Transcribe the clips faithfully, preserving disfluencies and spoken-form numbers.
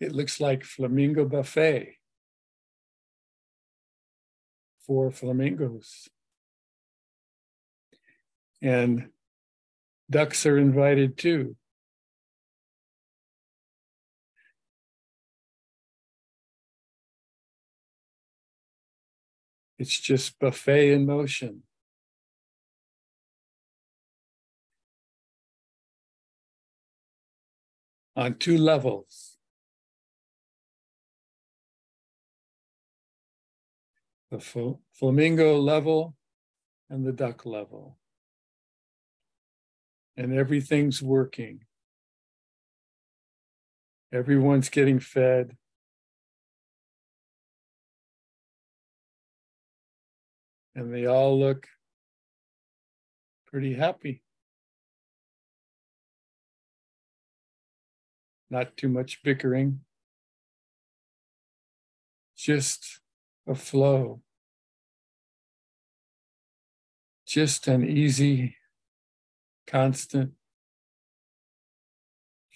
It looks like Flamingo Buffet for flamingos. And ducks are invited too. It's just buffet in motion. On two levels. The fl- flamingo level and the duck level. And everything's working. Everyone's getting fed. And they all look pretty happy. Not too much bickering, just a flow, just an easy, constant,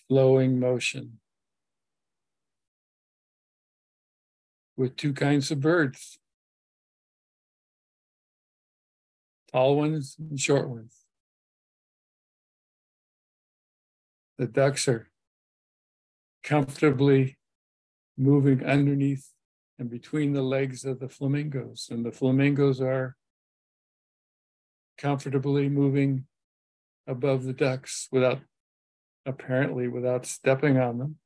flowing motion with two kinds of birds, tall ones and short ones. The ducks are comfortably moving underneath and between the legs of the flamingos. And the flamingos are comfortably moving above the ducks without, apparently without stepping on them.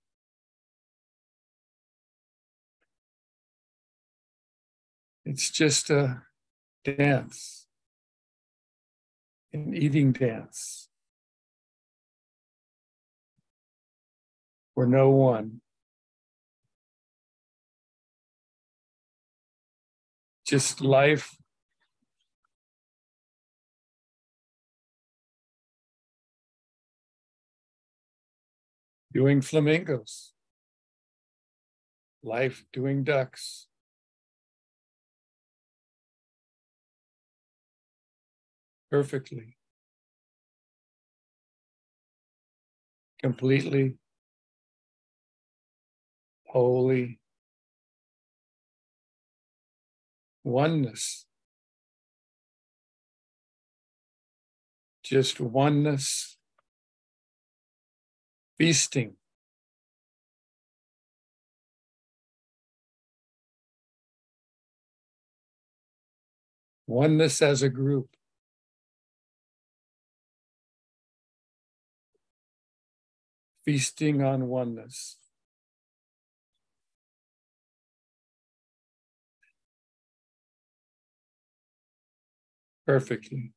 It's just a dance, an eating dance. For no one, just life doing flamingos, life doing ducks. Perfectly, completely. Holy oneness, just oneness, feasting, oneness as a group. Feasting on oneness. Perfectly.